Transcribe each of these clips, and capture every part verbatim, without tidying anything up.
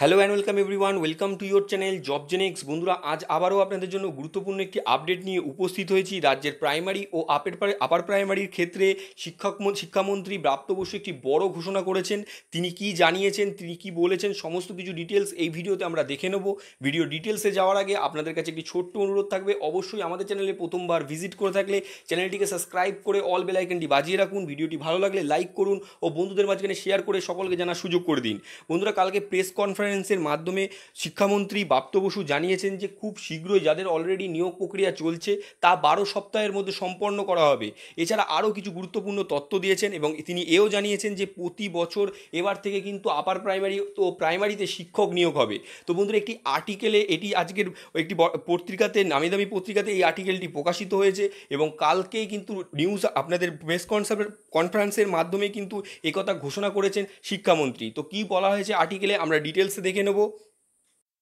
Hello and welcome everyone welcome to your channel जॉबजेनिक्स। बंधुरा आज आबारो आपनादेर जोन्नो गुरुत्वपूर्ण एक आपडेट निये उपस्थित होयेछि। राज्येर प्राइमारि ओ आपार आपार प्राइमारिर क्षेत्रे शिक्षक शिक्षामंत्री ब्रात्य बसु एक बड़ घोषणा करेछेन। तिनि कि जानियेछेन, तिनि कि बोलेछेन, समस्त किछु डिटेल्स एई भिडियोते आमरा देखे नेब। भिडियो डिटेल्से जाओयार आगे आपनादेर काछे एकटि छोट्ट अनुरोध थाकबे, अवश्यई आमादेर चैनेले प्रथमबार भिजिट करे थाकले चैनेलटिके साबस्क्राइब करे अल बेल आइकनटि बाजिये राखुन। भिडियोटि भालो लागले लाइक करुन ओ बंधुदेर माझखाने शेयार करे सकलके जानार सुयोग करे दिन। बंधुरा कालके प्रेस कनफारेंस कन्फारेंसर माध्यमे शिक्षामंत्री ब्रात्य बसु जानिয়েছেন যে खूब शीघ्र যাদের অলরেডি নিয়োগ প্রক্রিয়া চলছে তা বারো সপ্তাহের মধ্যে সম্পন্ন করা হবে। এছাড়া আরও কিছু গুরুত্বপূর্ণ তথ্য দিয়েছেন এবং তিনি এও জানিয়েছেন যে প্রতি বছর এবার থেকে কিন্তু আপার প্রাইমারি ও প্রাইমারিতে শিক্ষক নিয়োগ হবে। তো বন্ধুরা একটি আর্টিকেলে এটি আজকের একটি পত্রিকাতে নামি দামি পত্রিকাতে এই আর্টিকেলটি প্রকাশিত হয়েছে এবং কালকেই কিন্তু নিউজ আপনাদের প্রেস কনফারেন্সের মাধ্যমে কিন্তু একথা ঘোষণা করেছেন শিক্ষামন্ত্রী। তো কি বলা হয়েছে আর্টিকেলে আমরা ডিটেলস देखे नेब।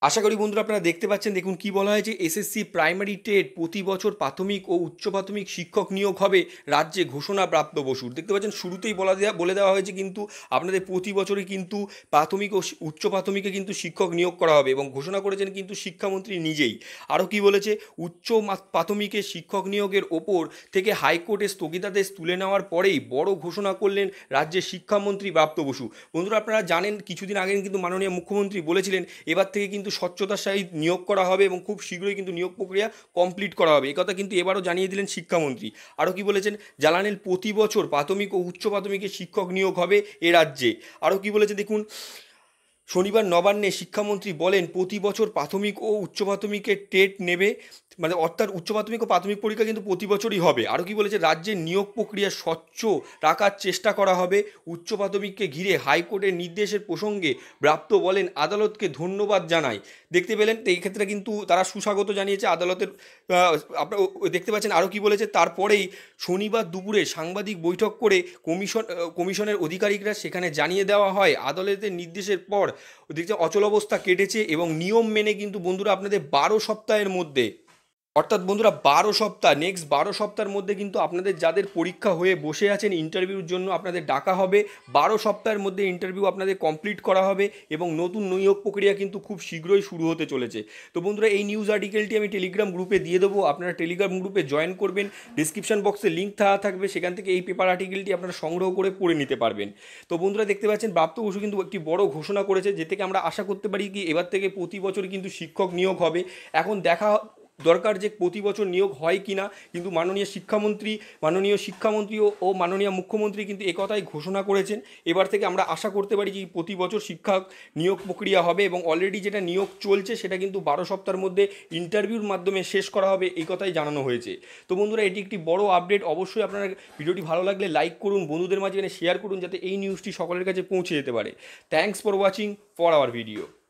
आशा करी बंधुरा अपना देखते पाच्छेन। देखुन कि बला हयेछे, एसएससी प्राइमारि टेट प्रति बछर प्राथमिक और उच्च प्राथमिक शिक्षक नियोग होबे राज्ये घोषणा प्राप्त बसुर। देखते पाच्छेन शुरूतेई बला देया बोले देवा हयेछे किन्तु आपनादेर प्रति बछरई किन्तु प्राथमिक और उच्च प्राथमिके किन्तु शिक्षक नियोग करा होबे एबं घोषणा करेछेन किन्तु शिक्षामंत्री निजेई। आरो कि बोलेछे, उच्च प्राथमिके शिक्षक नियोगेर ओपर थेके हाईकोर्टे स्थगितादेश तुले नेওয়ার परेई बड़ घोषणा करलेन राज्येर शिक्षामंत्री ব্রাত্য বসু। बंधुरा आपनारा जानेन किछुदिन आगे किन्तु माननीय मुख्यमंत्री बोलेछिलेन एबार थेके किन्तु स्वच्छतार सहित नियोग करा होबे एबं खूब शीघ्रई किन्तु नियोग प्रक्रिया कमप्लीट करा होबे। एकथा किन्तु एबारो जानिये दिलेन शिक्षामंत्री। आरो कि बोलेछेन, जालानेर प्रति बछर प्राथमिक और उच्च प्राथमिक शिक्षक नियोग होबे ए राज्ये। आरो कि बोलेछे, देखुन शनिवार नवान्ने शिक्षामंत्री बोलेन प्रति बछर प्राथमिक और उच्च प्राथमिके टेट नेबे মানে অর্থাৎ উচ্চ প্রাথমিক ও প্রাথমিক পরীক্ষা কিন্তু প্রতি বছরই হবে। আর কি বলেছে, রাজ্যের নিয়োগ প্রক্রিয়া স্বচ্ছ রাখার চেষ্টা করা হবে। উচ্চ প্রাথমিককে ঘিরে হাইকোর্টের নির্দেশের প্রসঙ্গে ব্রাত্য বলেন আদালতকে ধন্যবাদ জানাই। দেখতে পেলেন এই ক্ষেত্রে কিন্তু তারা সুস্বাগত জানিয়েছে আদালতের। আপনারা দেখতে পাচ্ছেন আরও কি বলেছে, তারপরেই শনিবার দুপুরে সাংবাদিক বৈঠক করে কমিশন কমিশনের আধিকারিকরা সেখানে জানিয়ে দেওয়া হয় আদালতের নির্দেশের পর দেখছে অচল অবস্থা কেটেছে এবং নিয়ম মেনে কিন্তু বন্ধুরা আপনাদের বারো সপ্তাহের মধ্যে অর্থাৎ বন্ধুরা বারো সপ্তাহ নেক্সট বারো সপ্তাহের মধ্যে কিন্তু আপনাদের যাদের পরীক্ষা হয়ে বসে আছেন ইন্টারভিউর জন্য আপনাদের ডাকা হবে। বারো সপ্তাহের মধ্যে ইন্টারভিউ আপনাদের কমপ্লিট করা হবে এবং নতুন নিয়োগ প্রক্রিয়া কিন্তু খুব শীঘ্রই শুরু হতে চলেছে। তো বন্ধুরা এই নিউজ আর্টিকেলটি আমি টেলিগ্রাম গ্রুপে দিয়ে দেবো, আপনারা টেলিগ্রাম গ্রুপে জয়েন করবেন। ডিসক্রিপশন বক্সে লিঙ্ক থাকা থাকবে, সেখান থেকে এই পেপার আর্টিকেলটি আপনারা সংগ্রহ করে পড়ে নিতে পারবেন। তো বন্ধুরা দেখতে পাচ্ছেন ব্রাত্য বসু কিন্তু একটি বড় ঘোষণা করেছে, যে থেকে আমরা আশা করতে পারি কি এবার থেকে প্রতি বছর কিন্তু শিক্ষক নিয়োগ হবে। এখন দেখা দরকার যে প্রতি বছর নিয়োগ হয় কিনা, কিন্তু মাননীয় শিক্ষামন্ত্রী মাননীয় শিক্ষামন্ত্রী ও মাননীয় মুখ্যমন্ত্রী কিন্তু একথাই ঘোষণা করেছেন। এবার থেকে আমরা আশা করতে পারি যে প্রতি বছর শিক্ষক নিয়োগ প্রক্রিয়া হবে এবং অলরেডি যেটা নিয়োগ চলছে সেটা কিন্তু বারো সপ্তাহের মধ্যে ইন্টারভিউর মাধ্যমে শেষ করা হবে, এই কথাই জানানো হয়েছে। তো বন্ধুরা এটি একটি বড় আপডেট। অবশ্যই আপনারা ভিডিওটি ভালো লাগলে লাইক করুন, বন্ধুদের মাঝখানে শেয়ার করুন যাতে এই নিউজটি সকলের কাছে পৌঁছে যেতে পারে। Thanks for watching for our video.